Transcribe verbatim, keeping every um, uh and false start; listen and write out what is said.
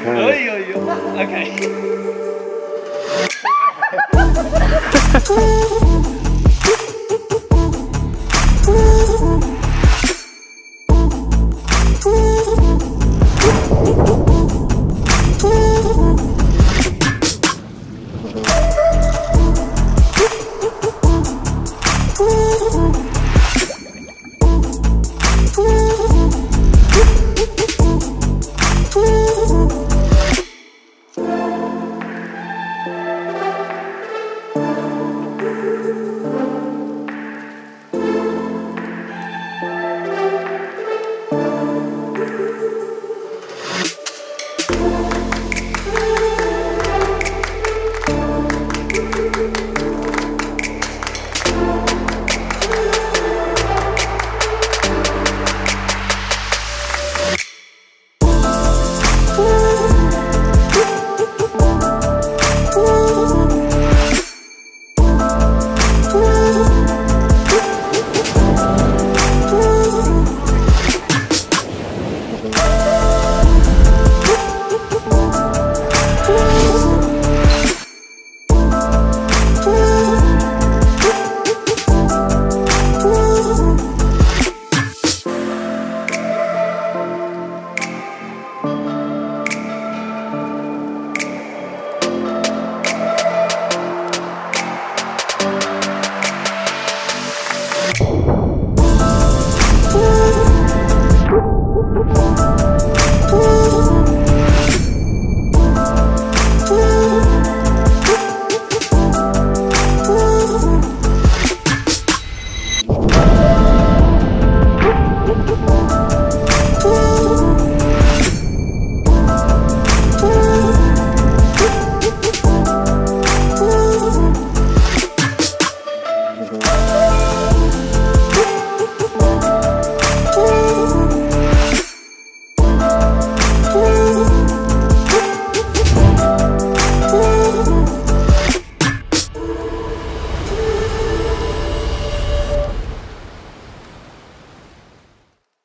Okay. Okay.